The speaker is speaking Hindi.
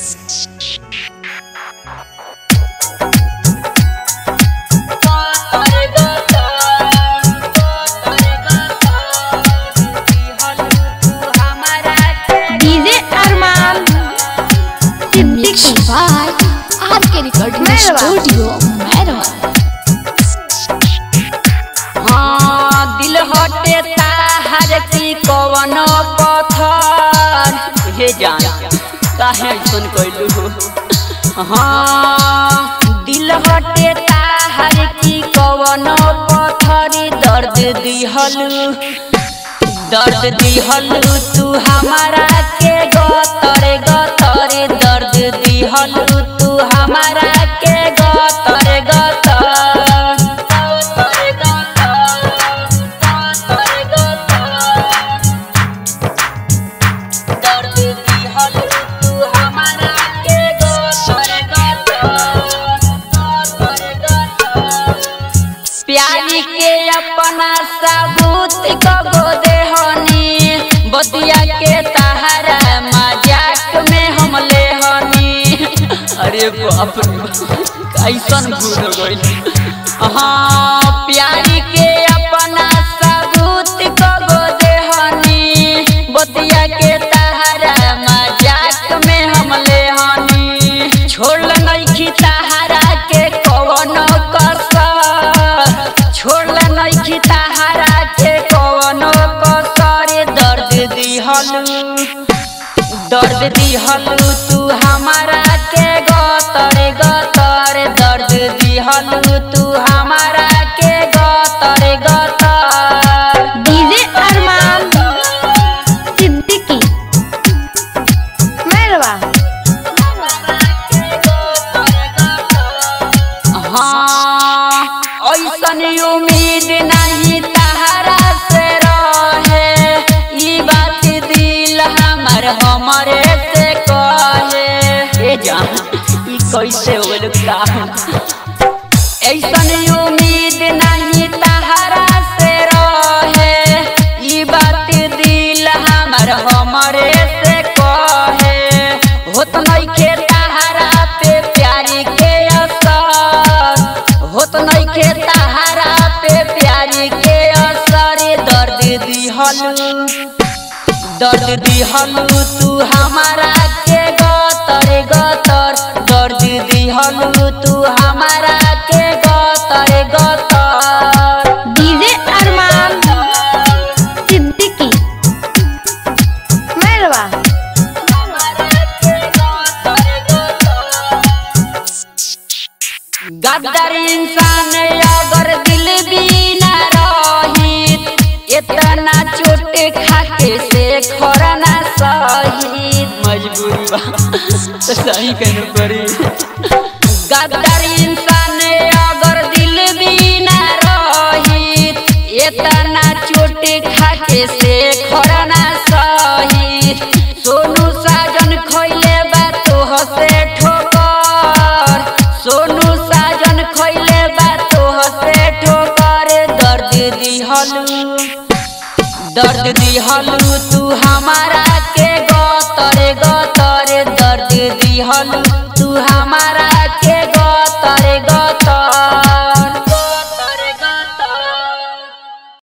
के रिकॉर्डिंग स्टूडियो हाँ दिल हटे ताहर की कवन पत्थर हे जान काहे सुन कइलू हाँ दिल हटे ताहर की कवन पत्थर दर्द दिहलू तू हमारा के गतरे दर्द दिहलू तू हमारा के प्यारी के अपना सबूत को गोदे होनी बतिया के तहारा मजाक में हम ले होनी अरे बाप रे कैसन भूल गइल हाँ प्यारी के अपना सबूत को गोदे होनी बतिया के तहारा मजाक में हम ले होनी छोड़ नइखी तहारा के कवनो दर्द दिहलू तू हमारा के गतरे दर्द दिहलू तू हमारा के गतरे डीजे अरमान सिद्दीकी मेरवा हाँ ऐसन उम्मीद नहीं तहारा से रहे ई बात दिल हमरे से कहे कैसे हो गइल ऐसन उम्मीद नहीं तहारा से रहे ई बात दिल हमरे से कहे होत नइखे तहारा पे प्यारी के असर होत नइखे तहारा पे प्यारी के असर दर्द दिहलू तू हमारा के गतर दर्द दिहलू तू हमारा के गतर डीजे अरमान सिद्दीकी मेरवा गद्दार इंसान अगर दिल बिना रहित इतना चोट खाके से खोरना सही मजबूरी बा तो सही कहनु पड़ी गद्दार इंसान अगर दिल बिना रहित इतना चोट खाके से खोरना सही सोनू साजन खइले बा तोह से ठोकर सोनू साजन खइले बा तोह से ठोकर दर्द दिहलू तू हमारा के गतरे दर्द दिहलू तू हमारा के गतरे।